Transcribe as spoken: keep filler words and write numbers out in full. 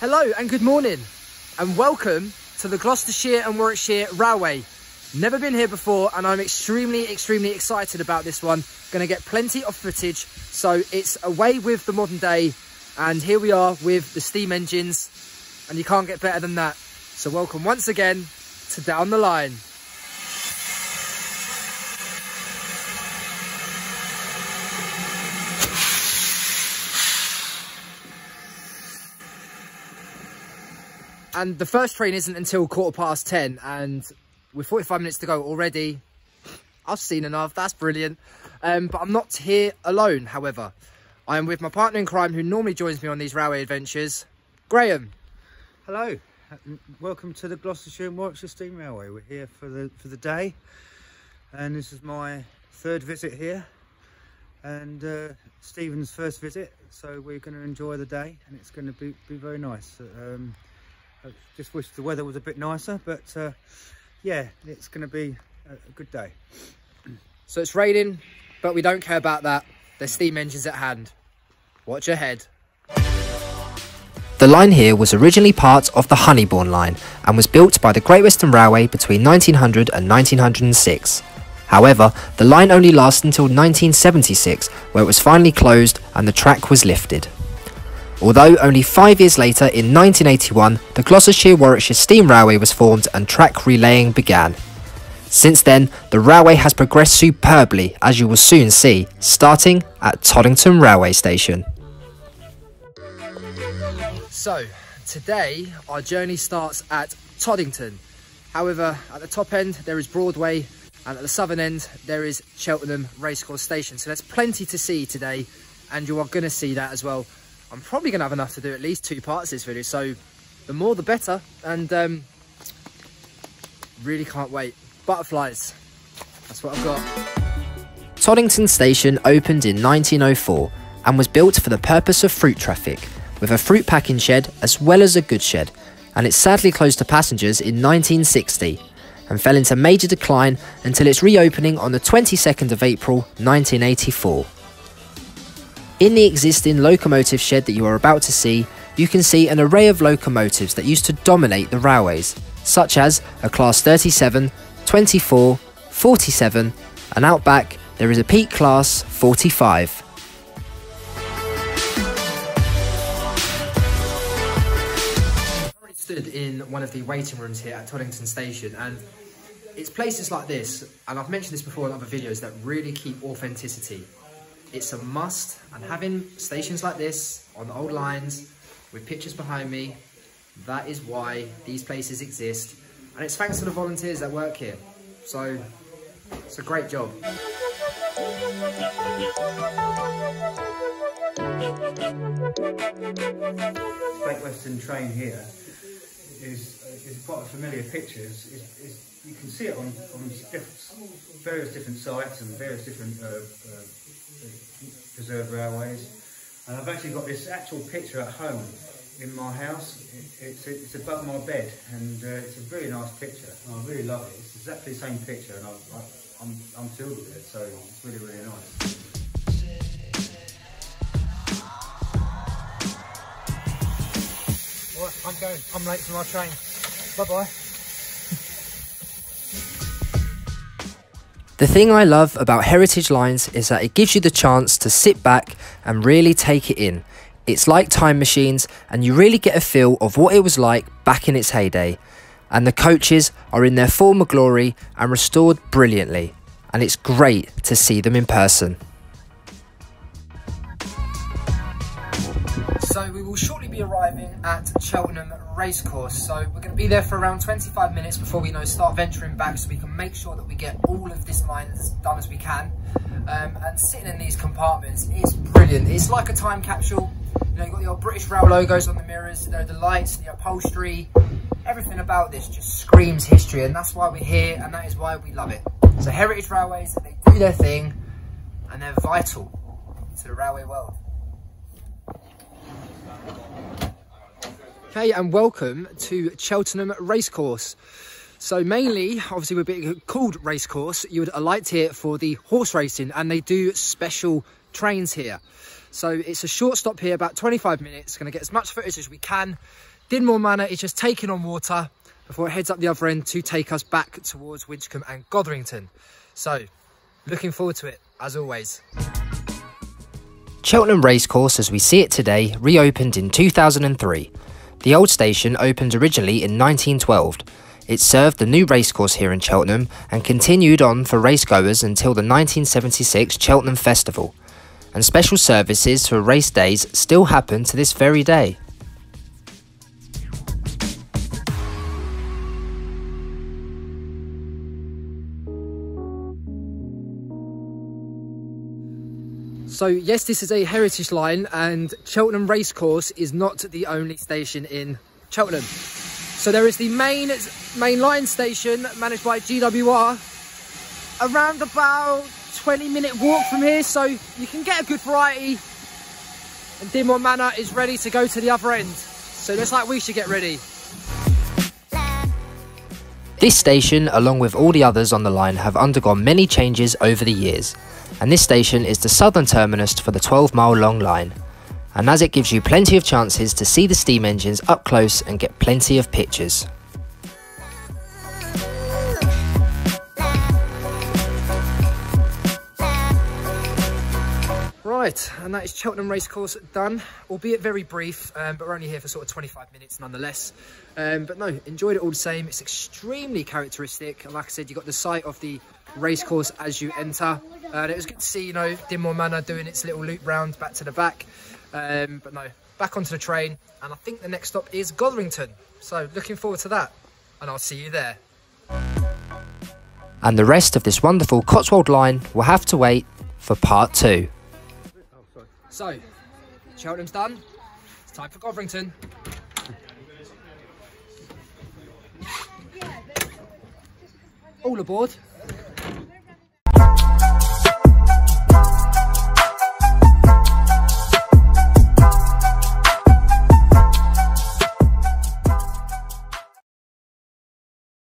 Hello and good morning and welcome to the Gloucestershire and Warwickshire Railway. Never been here before and I'm extremely extremely excited about this one. Going to get plenty of footage, so it's away with the modern day and here we are with the steam engines and you can't get better than that. So welcome once again to Down the Line. And the first train isn't until quarter past ten and we're forty-five minutes to go already. I've seen enough, that's brilliant. Um, but I'm not here alone, however. I am with my partner in crime who normally joins me on these railway adventures, Graham. Hello, welcome to the Gloucestershire and Warwickshire Steam Railway. We're here for the, for the day and this is my third visit here and uh, Stephen's first visit. So we're going to enjoy the day and it's going to be, be very nice. Um, I just wish the weather was a bit nicer, but uh, yeah, it's going to be a good day. So it's raining, but we don't care about that. There's steam engines at hand. Watch ahead. The line here was originally part of the Honeybourne Line and was built by the Great Western Railway between nineteen hundred and nineteen hundred and six. However, the line only lasted until nineteen seventy-six, where it was finally closed and the track was lifted. Although only five years later, in nineteen eighty-one, the Gloucestershire-Warwickshire Steam Railway was formed and track relaying began. Since then, the railway has progressed superbly, as you will soon see, starting at Toddington Railway Station. So, today our journey starts at Toddington. However, at the top end there is Broadway and at the southern end there is Cheltenham Racecourse Station. So there's plenty to see today and you are going to see that as well. I'm probably going to have enough to do at least two parts of this video, so the more the better, and um, really can't wait. Butterflies, that's what I've got. Toddington Station opened in nineteen oh four and was built for the purpose of fruit traffic, with a fruit packing shed as well as a goods shed, and it sadly closed to passengers in nineteen sixty and fell into major decline until its reopening on the twenty-second of April nineteen eighty-four. In the existing locomotive shed that you are about to see, you can see an array of locomotives that used to dominate the railways, such as a class thirty-seven, twenty-four, forty-seven, and out back there is a peak class forty-five. I stood in one of the waiting rooms here at Toddington Station, and it's places like this, and I've mentioned this before in other videos, that really keep authenticity. It's a must, and having stations like this on the old lines with pictures behind me, that is why these places exist, and it's thanks to the volunteers that work here, so it's a great job. Great Western train here is, is quite a familiar picture. It's, it's, you can see it on, on different, various different sites and various different uh, uh, preserve railways, and I've actually got this actual picture at home in my house. It, it's, it's above my bed, and uh, it's a really nice picture and I really love it. It's exactly the same picture and I, I, I'm, I'm filled with it, so it's really really nice. Alright, I'm going, I'm late for my train, bye bye. The thing I love about heritage lines is that it gives you the chance to sit back and really take it in. It's like time machines and you really get a feel of what it was like back in its heyday. And the coaches are in their former glory and restored brilliantly. And it's great to see them in person. So we will shortly be arriving at Cheltenham Racecourse, so we're going to be there for around twenty-five minutes before we you know, start venturing back, so we can make sure that we get all of this line as done as we can. Um, and sitting in these compartments is brilliant. It's like a time capsule. You know, you've got your British Rail logos on the mirrors, you know, the lights, the upholstery, everything about this just screams history, and that's why we're here and that is why we love it. So heritage railways, they do their thing and they're vital to the railway world. Okay, and welcome to Cheltenham Racecourse. So mainly, obviously we're being called Racecourse, you would alight here for the horse racing, and they do special trains here. So it's a short stop here, about twenty-five minutes, gonna get as much footage as we can. Dinmore Manor is just taking on water before it heads up the other end to take us back towards Winchcombe and Gotherington. So looking forward to it, as always. Cheltenham Racecourse, as we see it today, reopened in two thousand and three. The old station opened originally in nineteen twelve. It served the new racecourse here in Cheltenham and continued on for racegoers until the nineteen seventy-six Cheltenham Festival. And special services for race days still happen to this very day. So yes, this is a heritage line, and Cheltenham Racecourse is not the only station in Cheltenham. So there is the main, main line station managed by G W R, around about twenty minute walk from here, so you can get a good variety. And Dinmore Manor is ready to go to the other end, so looks like we should get ready. This station, along with all the others on the line, have undergone many changes over the years, and this station is the southern terminus for the twelve mile long line, and as it gives you plenty of chances to see the steam engines up close and get plenty of pictures. Right, and that is Cheltenham Racecourse done, albeit very brief, um, but we're only here for sort of twenty-five minutes nonetheless. Um, but no, enjoyed it all the same. It's extremely characteristic, and like I said, you've got the sight of the racecourse as you enter. Uh, and it was good to see, you know, Dinmore Manor doing its little loop round back to the back. Um, but no, back onto the train, and I think the next stop is Gotherington. So looking forward to that, and I'll see you there. And the rest of this wonderful Cotswold line will have to wait for part two. So, Cheltenham's done, it's time for Gotherington. All aboard.